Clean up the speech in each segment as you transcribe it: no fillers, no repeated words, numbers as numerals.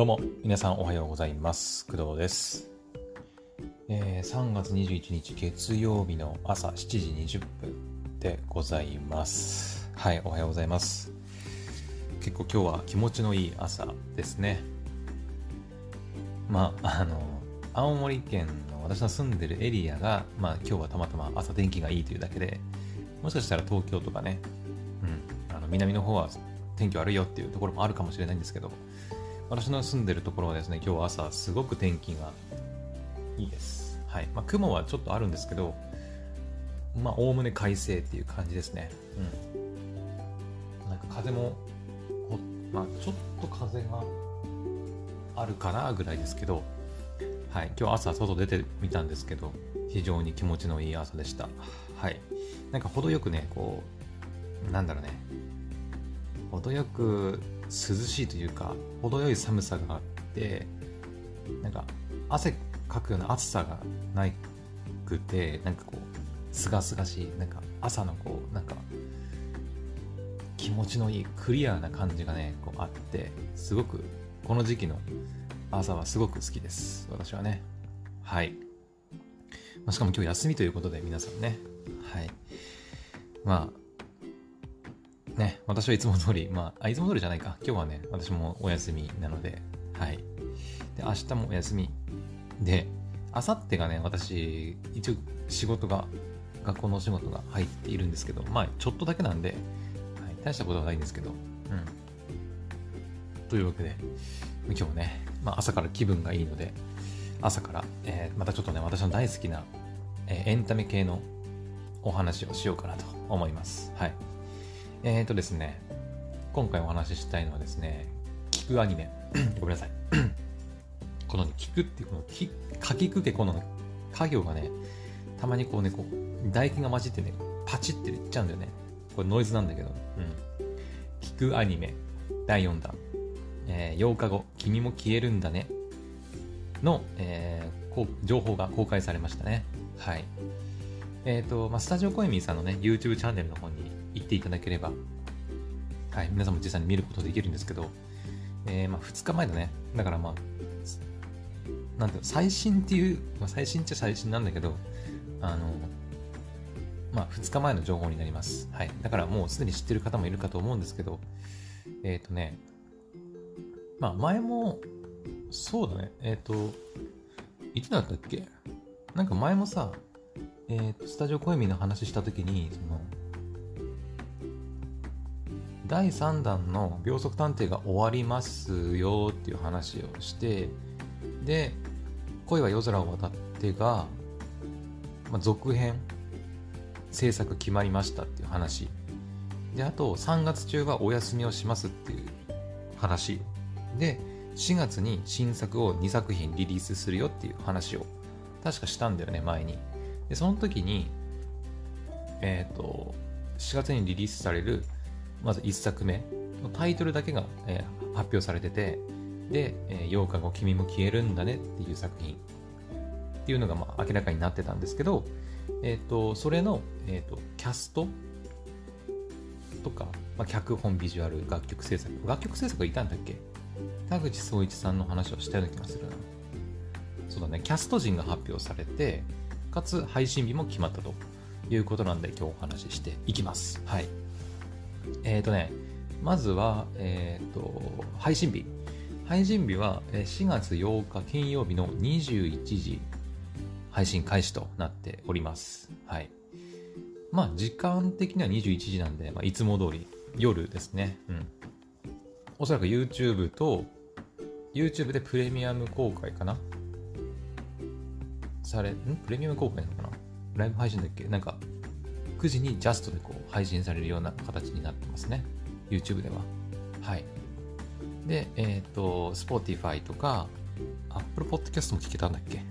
どうも皆さんおはようございます。工藤です。3月21日月曜日の朝7時20分でございます。はい、おはようございます。結構今日は気持ちのいい朝ですね。青森県の私の住んでるエリアが、今日はたまたま朝天気がいいというだけで、もしかしたら東京とかね、南の方は天気悪いよっていうところもあるかもしれないんですけど、私の住んでるところはですね、今日朝すごく天気がいいです。はい、雲はちょっとあるんですけど、おおむね快晴っていう感じですね。なんか風も、ちょっと風があるかなぐらいですけど、はい、今日朝外出てみたんですけど、非常に気持ちのいい朝でした。はい、なんか程よくね、程よく涼しいというか、程よい寒さがあって、なんか汗かくような暑さがなくて、すがすがしい、朝の気持ちのいいクリアな感じがねあって、すごくこの時期の朝はすごく好きです、私はね。はい、しかも今日休みということで、皆さんね、はい、私はいつも通り、いつも通りじゃないか、今日はね、私もお休みなので、はい。で、明日もお休み。で、明後日がね、私、一応学校のお仕事が入っているんですけど、ちょっとだけなんで、はい、大したことはないんですけど、というわけで、今日もね、朝から気分がいいので、朝から、またちょっとね、私の大好きな、エンタメ系のお話をしようかなと思います。はい。ですね、今回お話ししたいのはですね、聞くアニメ。ごめんなさい。この聞くっていう、このかきくけこの家業がね、たまに唾液が混じってね、パチっていっちゃうんだよね。これノイズなんだけど。聞くアニメ、第4弾。8日後、君も消えるんだね。の、情報が公開されましたね。はい。スタジオコエミーさんのね、YouTube チャンネルの方に行っていただければ、はい、皆さんも実際に見ることできるんですけど、2日前だね。だから最新っていう、最新っちゃ最新なんだけど、2日前の情報になります。はい。だからもうすでに知ってる方もいるかと思うんですけど、前も、そうだね、いつだったっけ？前もさ、スタジオコエミの話したときに、第3弾の秒速探偵が終わりますよっていう話をして、で、恋は夜空を渡ってが、続編制作決まりましたっていう話で、あと3月中はお休みをしますっていう話で、4月に新作を2作品リリースするよっていう話を確かしたんだよね、前に。で、その時に4月にリリースされるまず1作目のタイトルだけが、発表されてて、で、8日後君も消えるんだねっていう作品っていうのが、明らかになってたんですけど、それの、キャストとか、脚本、ビジュアル、楽曲制作いたんだっけ？田口壮一さんの話をしたような気がするな。そうだね、キャスト陣が発表されて、かつ配信日も決まったということなんで、今日お話ししていきます。はい。まずは、配信日。配信日は4月8日金曜日の21時配信開始となっております。はい。時間的には21時なんで、いつも通り夜ですね。おそらく YouTube でプレミアム公開かな？プレミアム公開なのかな？ライブ配信だっけ？9時にジャストで配信されるような形になってますね、YouTube では。はい。で、Spotify とか Apple Podcast も聞けたんだっけ？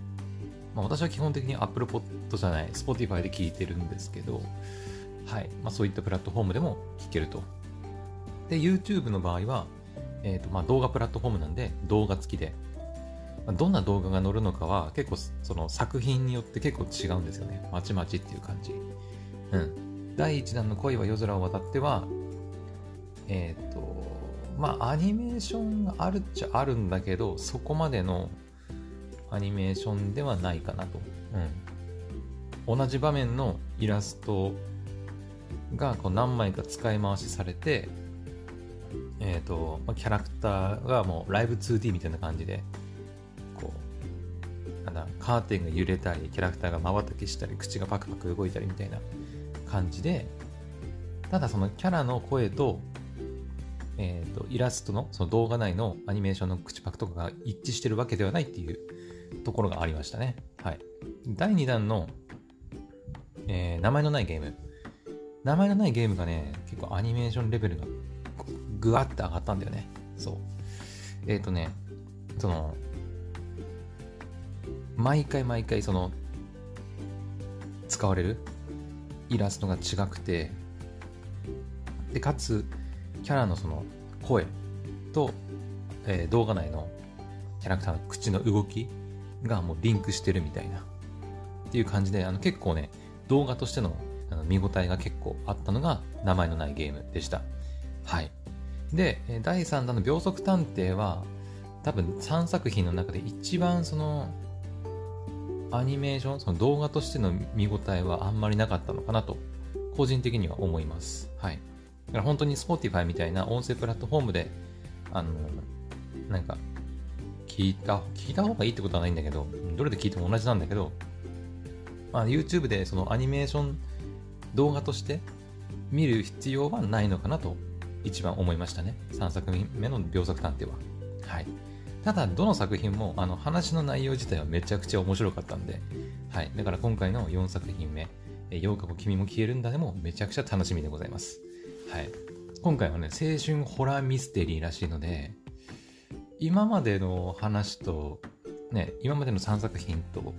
私は基本的に Apple Podcast じゃない Spotify で聞いてるんですけど、はい。そういったプラットフォームでも聞けると。で、YouTube の場合は、動画プラットフォームなんで、動画付きで、どんな動画が載るのかは結構その作品によって結構違うんですよね。まちまちっていう感じ。第1弾の恋は夜空を渡っては、まあアニメーションがあるっちゃあるんだけど、そこまでのアニメーションではないかなと、うん、同じ場面のイラストがこう何枚か使い回しされて、キャラクターがもうライブ 2D みたいな感じでこうなんだカーテンが揺れたりキャラクターが瞬きしたり口がパクパク動いたりみたいな感じで、ただそのキャラの声と、イラストのその動画内のアニメーションの口パクとかが一致してるわけではないっていうところがありましたね。はい。第2弾の、名前のないゲーム。名前のないゲームがね、結構アニメーションレベルがグワッと上がったんだよね。そう。その、毎回その、使われるイラストが違くて、でかつキャラのその声と、動画内のキャラクターの口の動きがもうリンクしてるみたいなっていう感じで、結構ね動画としての見応えが結構あったのが名前のないゲームでした。はい。で第3弾の秒速探偵は多分3作品の中で一番そのアニメーションその動画としての見応えはあんまりなかったのかなと個人的には思います。はい。だから本当に Spotify みたいな音声プラットフォームでなんか聞いた方がいいってことはないんだけど、どれで聞いても同じなんだけど、まあ、YouTube でそのアニメーション動画として見る必要はないのかなと一番思いましたね。3作品目の秒速探偵は。はい。ただどの作品も話の内容自体はめちゃくちゃ面白かったんで、はい。だから今回の4作品目8日後君も消えるんだでもめちゃくちゃ楽しみでございます。はい、今回はね青春ホラーミステリーらしいので、今までの話とね今までの3作品と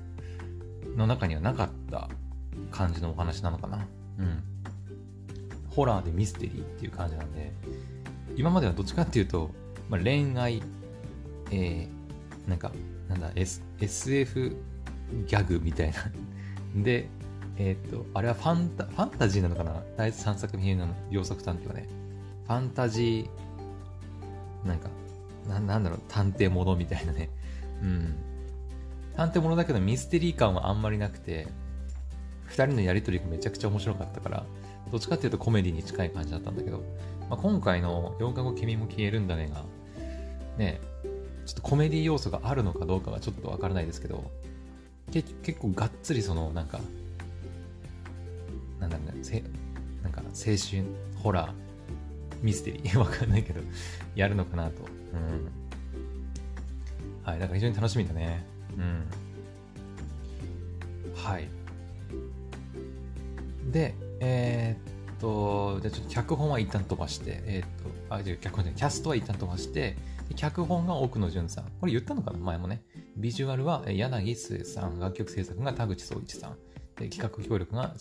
の中にはなかった感じのお話なのかな。うん。ホラーでミステリーっていう感じなんで、今まではどっちかっていうと、まあ、恋愛、SF ギャグみたいなで。あれはファンタジーなのかな。第3作品の秒速探偵はねファンタジーなんだろう探偵物みたいなね、うん、探偵物だけどミステリー感はあんまりなくて、2人のやり取りがめちゃくちゃ面白かったからどっちかっていうとコメディに近い感じだったんだけど、まあ、今回の8日後君も消えるんだねがねちょっとコメディ要素があるのかどうかはちょっとわからないですけど、結構がっつりそのなんか青春ホラーミステリーわかんないけどやるのかなと、うん、はい。だから非常に楽しみだね。うん。はい。でじゃあちょっと脚本は一旦飛ばしてキャストは一旦飛ばして脚本が奥野潤さん、これ言ったのかな前もね。ビジュアルは柳末さん、楽曲制作が田口壮一さん。企画協力が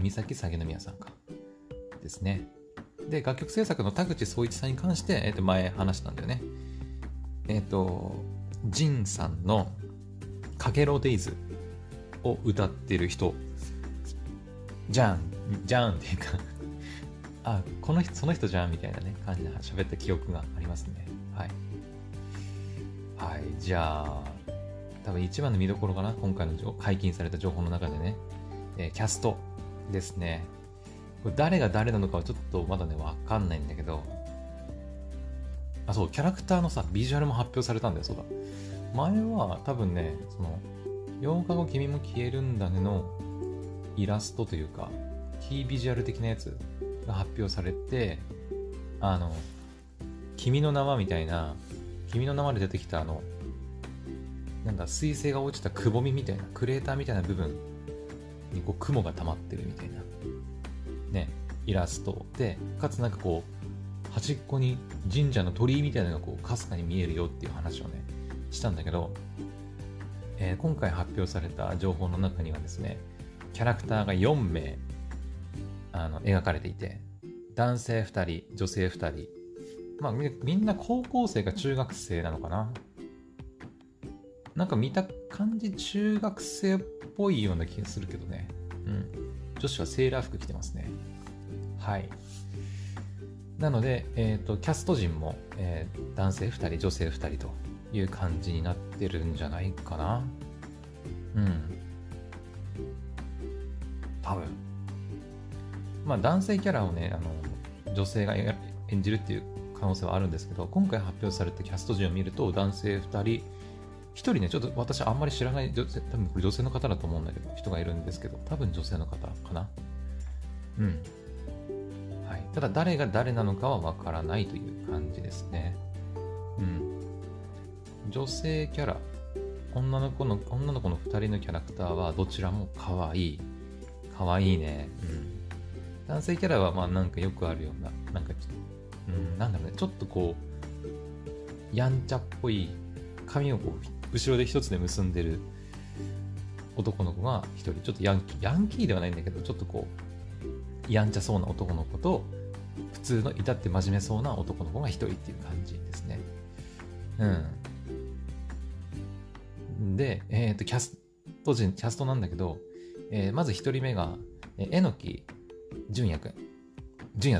三崎鷺宮さんかですね。で楽曲制作の田口壮一さんに関して、前話したんだよね。ジンさんのかけろデイズを歌ってる人じゃんっていうかあこの人その人じゃんみたいなね感じで喋った記憶がありますね。はいはい。じゃあ多分一番の見どころかな今回の解禁された情報の中でね。キャストですね。これ誰が誰なのかはちょっとまだねわかんないんだけど、あそうキャラクターのさビジュアルも発表されたんだよ。そうだ前は多分ねその8日後君も消えるんだねのイラストというかキービジュアル的なやつが発表されて、君の名はみたいな君の名はで出てきたなんだ水星が落ちたくぼみみたいなクレーターみたいな部分にこう雲が溜まってるみたいなねイラストで、かつなんかこう端っこに神社の鳥居みたいなのがこうかすかに見えるよっていう話をねしたんだけど、今回発表された情報の中にはですねキャラクターが4名描かれていて、男性2人女性2人、まあみんな高校生か中学生なのかな。なんか見た感じ中学生っぽいような気がするけどね、うん、女子はセーラー服着てますね。はい。なので、キャスト陣も、男性2人女性2人という感じになってるんじゃないかな。多分まあ男性キャラをね女性が演じるっていう可能性はあるんですけど、今回発表されたキャスト陣を見ると男性2人1人ね、ちょっと私あんまり知らない女性、多分これ女性の方だと思うんだけど、人がいるんですけど、多分女性の方かな。ただ誰が誰なのかはわからないという感じですね。女性キャラ、女の子の2人のキャラクターはどちらも可愛い。可愛いね。男性キャラはまあなんかよくあるような、なんだろうね、ちょっとこうやんちゃっぽい、髪をこう後ろで一つで結んでる男の子が一人、ちょっとヤンキーではないんだけど、ちょっとこうやんちゃそうな男の子と、普通の至って真面目そうな男の子が一人っていう感じですね。で、キャストなんだけど、まず一人目が榎木純也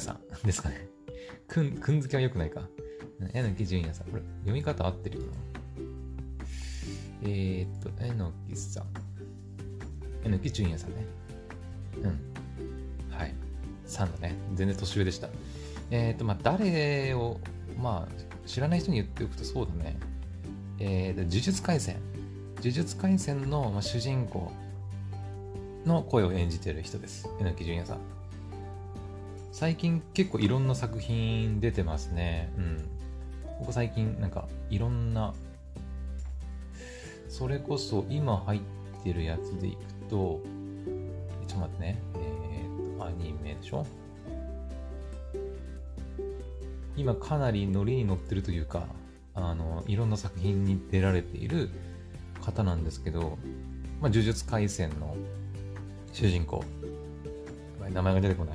さんですかね。くん付けは良くないか。榎木純也さん。これ、読み方合ってるよな。榎木さん。榎木純也さんね。さんだね。全然年上でした。誰を、知らない人に言っておくと、そうだね。呪術廻戦の、主人公の声を演じてる人です。榎木純也さん。最近結構いろんな作品出てますね。ここ最近なんかいろんな、それこそ今入ってるやつでいくと、ちょっと待ってね。アニメでしょ。今かなりノリに乗ってるというか、いろんな作品に出られている方なんですけど、呪術廻戦の主人公。名前が出てこな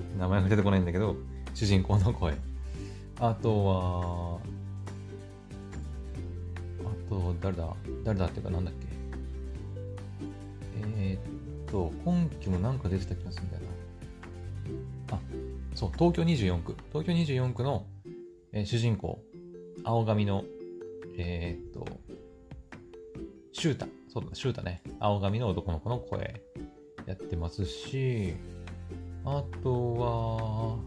いんだけど、主人公の声。あと誰だっていうか、なんだっけ、今期もなんか出てた気がするんだよな。東京24区の、主人公、青髪のシュータね、青髪の男の子の声やってますし、あと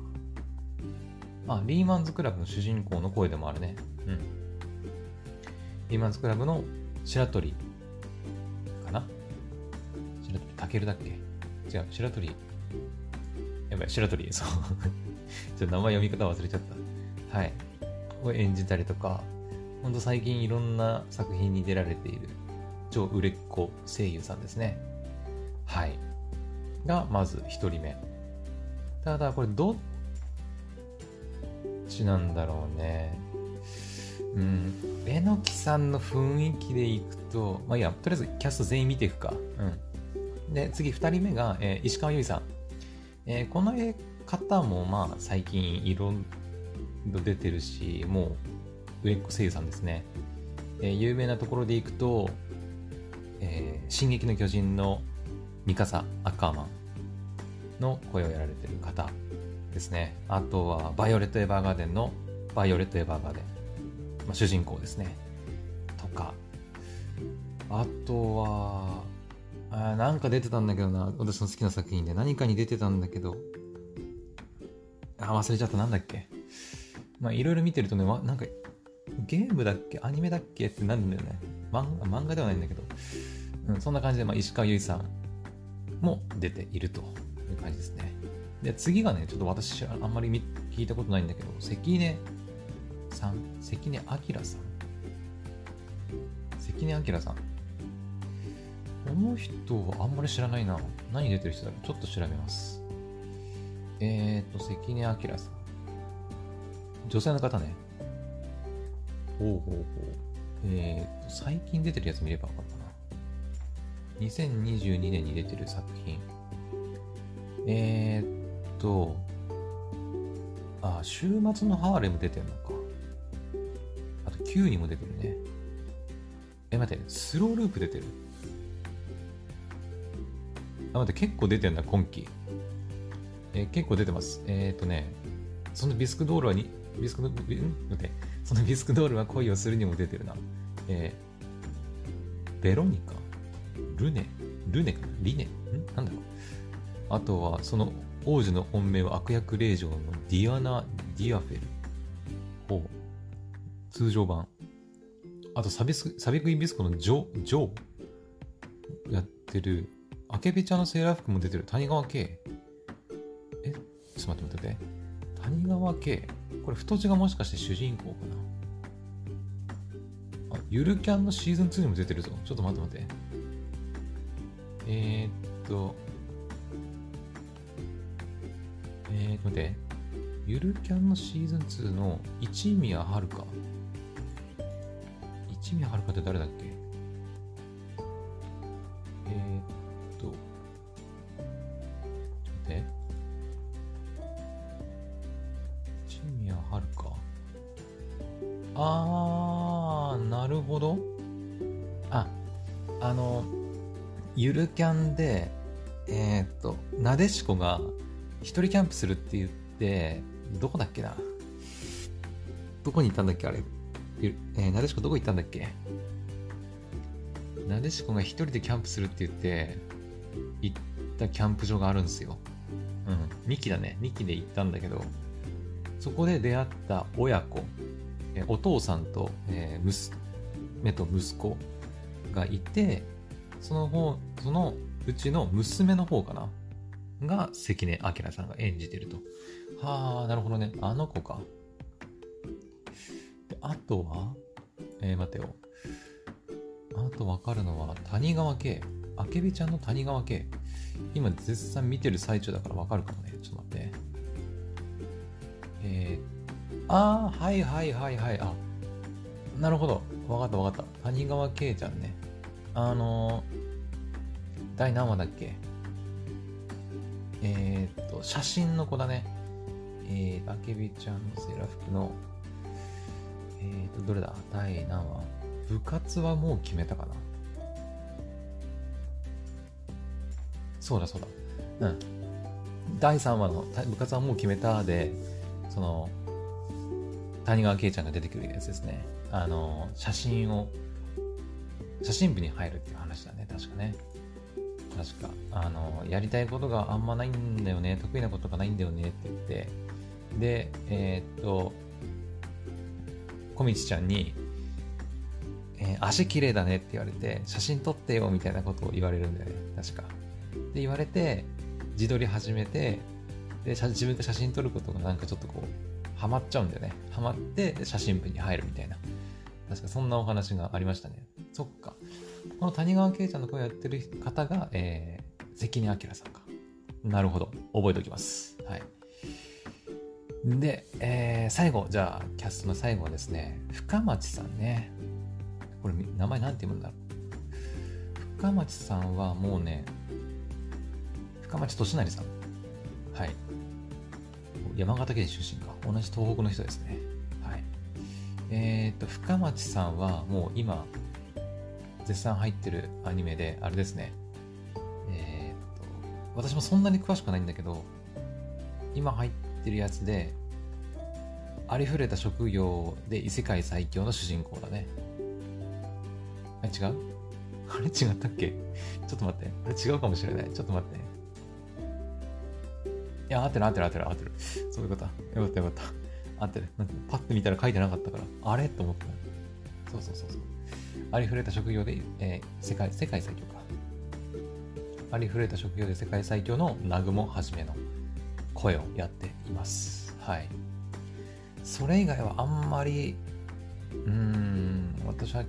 はリーマンズクラブの主人公の声でもあるね。リーマンズクラブの白鳥かな。白鳥タケルだっけ。違う、白鳥そうちょっと名前、読み方忘れちゃった。を演じたりとか、ほんと最近いろんな作品に出られている超売れっ子声優さんですね。がまず一人目。ただこれどっちなんだろうね。榎木さんの雰囲気でいくと、とりあえずキャスト全員見ていくか。で次2人目が、石川由依さん。この方も最近いろいろ出てるし、もう売れっ子声優さんですね。有名なところでいくと、進撃の巨人のミカサ・アッカーマンの声をやられてる方ですね。あとはバイオレット・エヴァーガーデンの主人公ですね。とか、あとはなんか出てたんだけどな、私の好きな作品で何かに出てたんだけど、忘れちゃった。なんだっけ。いろいろ見てるとね、なんかゲームだっけ、アニメだっけってなるんだよね。漫画ではないんだけど、そんな感じで、石川由依さんも出ているという感じですね。で次がね、ちょっと私あんまり聞いたことないんだけど、関根明さん。この人あんまり知らないな。何出てる人だろう、ちょっと調べます。関根明さん、女性の方ね。最近出てるやつ見れば分かるかな。2022年に出てる作品。週末のハーレム出てるのか。あと、Q にも出てるね。待って、スローループ出てる。結構出てるな、今期。結構出てます。そのビスクドールはにビスクドール待ってそのビスクドールは恋をするにも出てるな。ベロニカ、ルネ、なんだろう。あとはその王女の本命は悪役令嬢のディアナ・ディアフェル。ほう。通常版。あとサビクイビスコのジョーやってる。アケベちゃんのセーラー服も出てる。谷川圭。ちょっと待って。谷川圭。これ太字がもしかして主人公かな。ゆるキャンのシーズン2にも出てるぞ。ちょっと待って。待って。ゆるキャンのシーズン2の一宮遥。一宮遥って誰だっけ？ゆるキャンでなでしこが一人キャンプするって言って、どこだっけな、どこに行ったんだっけあれ、なでしこどこ行ったんだっけ、なでしこが一人でキャンプするって言って行ったキャンプ場があるんですよ。2期だね。2期で行ったんだけど、そこで出会った親子、お父さんと、娘と息子がいて、そのうちの娘の方かなが関根明さんが演じてると。はあ、なるほどね。あの子か。で、あとは待てよ。あとわかるのは谷川圭。あけびちゃんの谷川圭。今絶賛見てる最中だからわかるかもね。ちょっと待って。はい。あ、なるほど。わかった。谷川圭ちゃんね。第何話だっけ？写真の子だね。あけびちゃんのセーラー服の、どれだ？第何話？部活はもう決めたかな？そうだ。うん。第3話の部活はもう決めたで、その、谷川圭ちゃんが出てくるやつですね。写真部に入るっていう話だね、確か。やりたいことがあんまないんだよね、得意なことがないんだよねって言って、で、小道ちゃんに、足綺麗だねって言われて、写真撮ってよみたいなことを言われるんだよね、確か。で、言われて、自撮り始めて、で、自分で写真撮ることがなんかちょっとこう、ハマっちゃうんだよね。ハマって、写真部に入るみたいな。確かそんなお話がありましたね。そっか。この谷川圭ちゃんの声をやってる方が、関根明さんか。なるほど。覚えておきます。はい。で、最後、じゃあ、キャストの最後はですね、深町さんね。これ、名前なんて読むんだろう。深町さんはもうね、深町俊成さん。はい。山形県出身か。同じ東北の人ですね。はい。深町さんはもう今、絶賛入ってるアニメで、あれですね。私もそんなに詳しくないんだけど、今入ってるやつで、ありふれた職業で異世界最強の主人公だね。違ったっけちょっと待って。あれ違うかもしれない。ちょっと待って。いや、合ってる。そういうことだ。よかった。合ってる。パッと見たら書いてなかったから、あれと思った。そう。ありふれた職業で、世界最強か。ありふれた職業で世界最強の南雲はじめの声をやっています。はい。それ以外はあんまり、私は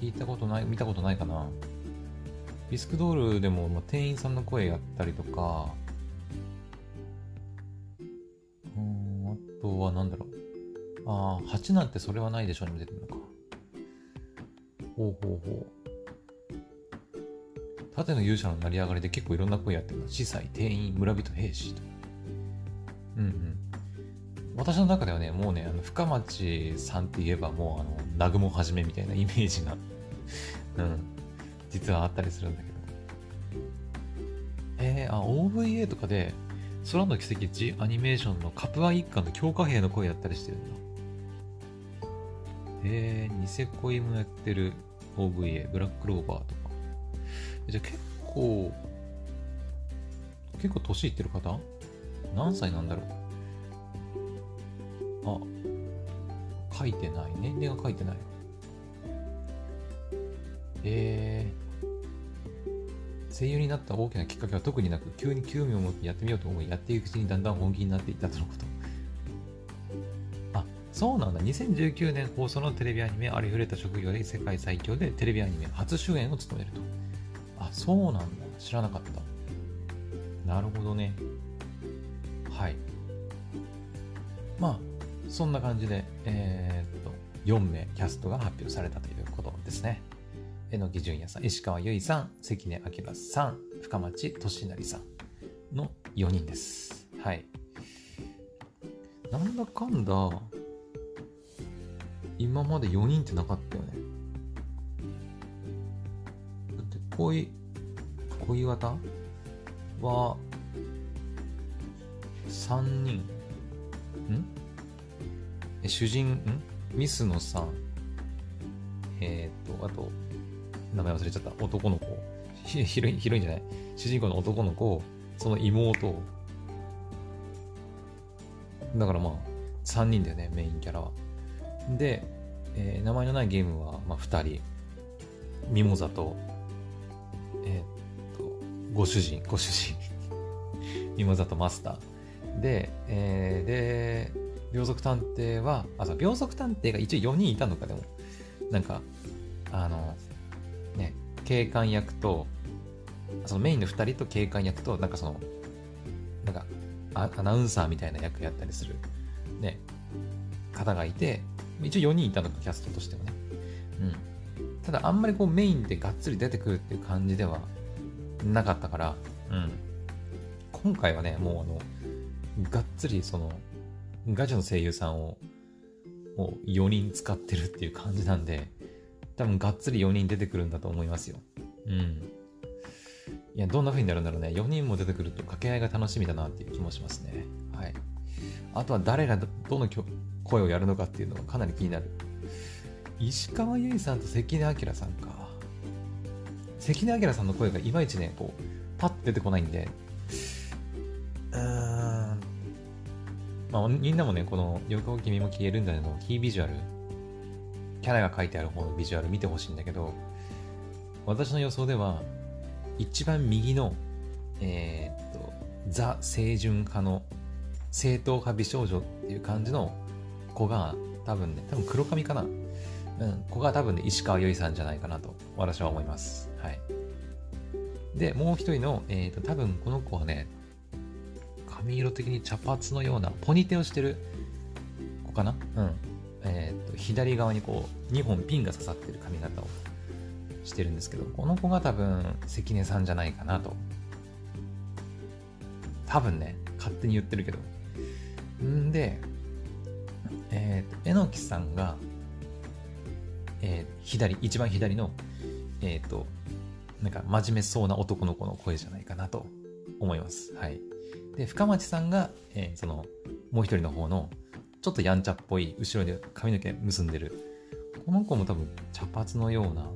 見たことないかな。ビスクドールでも、店員さんの声やったりとか、あとは何だろう。ああ、8なんてそれはないでしょにも出てるのか。盾の勇者の成り上がりで結構いろんな声やってるの。司祭、店員、村人、兵士と。私の中ではね、もうね、深町さんって言えばもう南雲はじめみたいなイメージが、実はあったりするんだけど。OVA とかで、空の奇跡地アニメーションのカプア一家の強化兵の声やったりしてるんだ。ニセ恋もやってる OVA、ブラックローバーとか。じゃあ結構年いってる方？何歳なんだろう。あ、書いてない。年齢が書いてない。声優になった大きなきっかけは特になく、急に興味を持ってやってみようと思い、やっていくうちにだんだん本気になっていったとのこと。あ、そうなんだ。2019年放送のテレビアニメ、ありふれた職業で世界最強でテレビアニメ初主演を務めると。あ、そうなんだ。知らなかった。なるほどね。はい。まあ、そんな感じで、4名キャストが発表されたということですね。榎木純也さん、石川由依さん、関根明さん、深町俊成さんの4人です。はい。なんだかんだ、今まで4人ってなかったよね。だって恋綿は3人。主人、水野さん。あと、名前忘れちゃった男の子、広いんじゃない、主人公の男の子、その妹だから、まあ3人だよね、メインキャラは。で、名前のないゲームは、まあ、2人、ミモザとご主人ミモザとマスターで、で秒速探偵が一応4人いたのか。でもなんか警官役と、そのメインの2人と警官役と、なんかそのなんかアナウンサーみたいな役やったりする、ね、方がいて、一応4人いたのか、キャストとしてもね、ただあんまりこうメインでがっつり出てくるっていう感じではなかったから、今回はね、もうがっつりそのガチの声優さんをもう4人使ってるっていう感じなんで、多分がっつり4人出てくるんだと思いますよ。いや、どんな風になるんだろうね。4人も出てくると掛け合いが楽しみだなっていう気もしますね。はい。あとは誰がどの声をやるのかっていうのがかなり気になる。石川由依さんと関根明さんか。関根明さんの声がいまいちね、こうパッと出てこないんで、まあみんなもね、このよく君も消えるんだねのキービジュアル。キャラが書いてある方のビジュアル見てほしいんだけど、私の予想では一番右の、ザ・清純派の正統派美少女っていう感じの子が多分黒髪かな、子が多分ね、石川由依さんじゃないかなと私は思います。はい。でもう一人の、多分この子はね、髪色的に茶髪のようなポニテをしてる子かな。左側にこう2本ピンが刺さってる髪型をしてるんですけど、この子が多分関根さんじゃないかなと、多分ね、勝手に言ってるけど。んで、榎木さんが、一番左のなんか真面目そうな男の子の声じゃないかなと思います。はい。で深町さんが、そのもう一人の方のちょっとやんちゃっぽい、後ろで髪の毛結んでるこの子も多分茶髪のような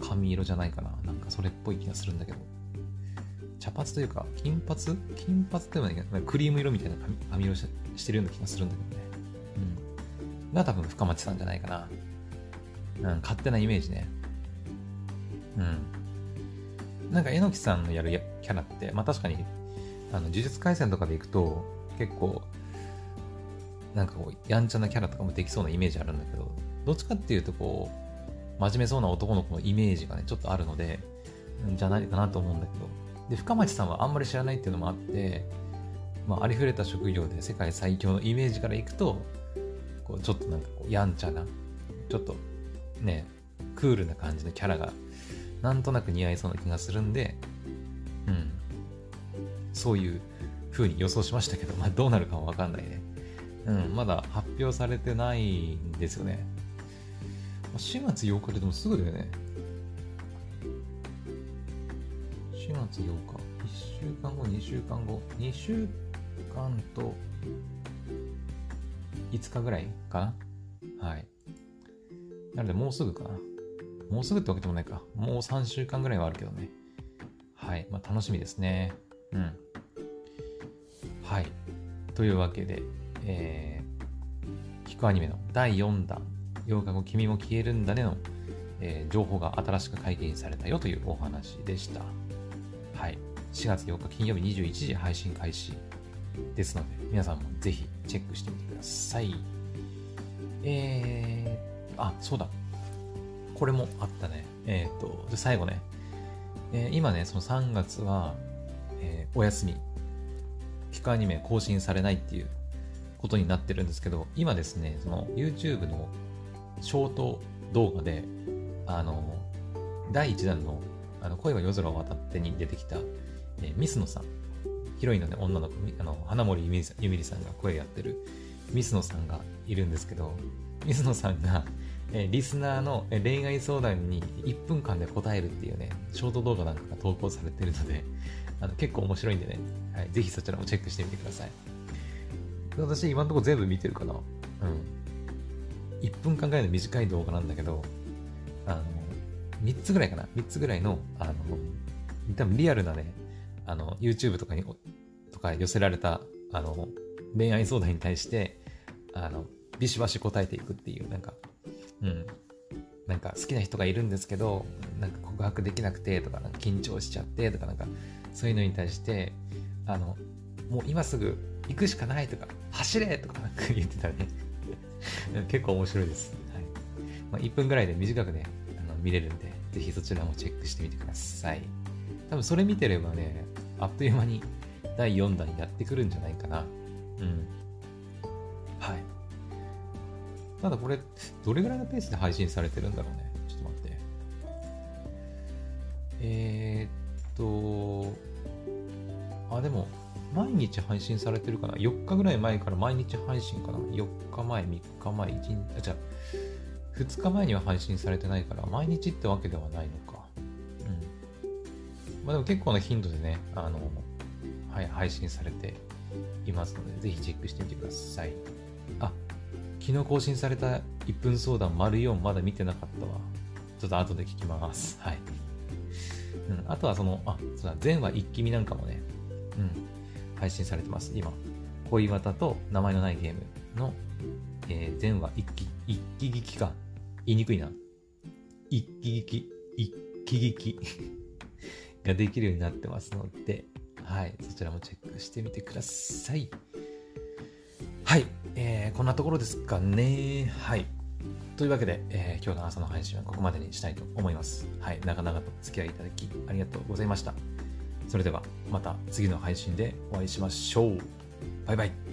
髪色じゃないかな。なんかそれっぽい気がするんだけど、茶髪というか金髪というか、クリーム色みたいな髪色してるような気がするんだけどね、が多分深町さんじゃないかな。勝手なイメージね。なんか榎木さんのやるキャラって、まあ確かに呪術廻戦とかでいくと結構なんかこうやんちゃなキャラとかもできそうなイメージあるんだけど、どっちかっていうとこう真面目そうな男の子のイメージがねちょっとあるのでじゃないかなと思うんだけど、で深町さんはあんまり知らないっていうのもあって、まあ、ありふれた職業で世界最強のイメージからいくとこうちょっとなんかこうやんちゃな、ちょっとねクールな感じのキャラがなんとなく似合いそうな気がするんで、そういう風に予想しましたけど、まあどうなるかは分かんないね。まだ発表されてないんですよね。4月8日でもすぐだよね。4月8日、1週間後、2週間後、2週間と5日ぐらいかな。はい。なのでもうすぐかな。もうすぐってわけでもないか。もう3週間ぐらいはあるけどね。はい。まあ楽しみですね。うん。はい。というわけで、聞くアニメの第4弾、8日後君も消えるんだねの、情報が新しく解禁されたよというお話でした。はい。4月8日金曜日21時配信開始ですので、皆さんもぜひチェックしてみてください。あ、そうだ。これもあったね。で最後ね、今ね、その3月は、お休み。ピクアニメ更新されないっていうことになってるんですけど、今ですね、その YouTube のショート動画で、第1弾の恋は夜空を渡ってに出てきた、ミスノさん、ヒロインの、ね、女の子、花森ゆみりさんが声やってるミスノさんがいるんですけど、ミスノさんがリスナーの恋愛相談に1分間で答えるっていうね、ショート動画なんかが投稿されてるので、結構面白いんでね、はい、ぜひそちらもチェックしてみてください。私今のところ全部見てるかな。うん。1分間ぐらいの短い動画なんだけど、3つぐらいかな。3つぐらいの、多分リアルなね、YouTube とかに、とか寄せられた、恋愛相談に対して、ビシバシ答えていくっていう、なんか、うん。なんか好きな人がいるんですけど、なんか告白できなくてとか、なんか緊張しちゃってとか、なんかそういうのに対して、もう今すぐ行くしかないとか、走れとかなんか言ってたね。結構面白いです。はい。まあ、1分ぐらいで短くね、見れるんで、ぜひそちらもチェックしてみてください。多分それ見てればね、あっという間に第4弾やってくるんじゃないかな。うん。はい。ただこれ、どれぐらいのペースで配信されてるんだろうね。ちょっと待って。あ、でも、毎日配信されてるかな。4日ぐらい前から毎日配信かな。4日前、3日前、1日、2日前には配信されてないから、毎日ってわけではないのか。うん。まあでも結構な頻度でね、はい、配信されていますので、ぜひチェックしてみてください。あ、昨日更新された1分相談 ④ まだ見てなかったわ。ちょっと後で聞きます。はい。うん、あとはその、あ、そうだ、全話一気見なんかもね、うん、配信されてます。今、恋わたと名前のないゲームの、全話一気聞きか。言いにくいな。一気聞きができるようになってますので、はい、そちらもチェックしてみてください。はい、こんなところですかね。はい。というわけで、今日の朝の配信はここまでにしたいと思います。はい。長々とお付き合いいただきありがとうございました。それではまた次の配信でお会いしましょう。バイバイ。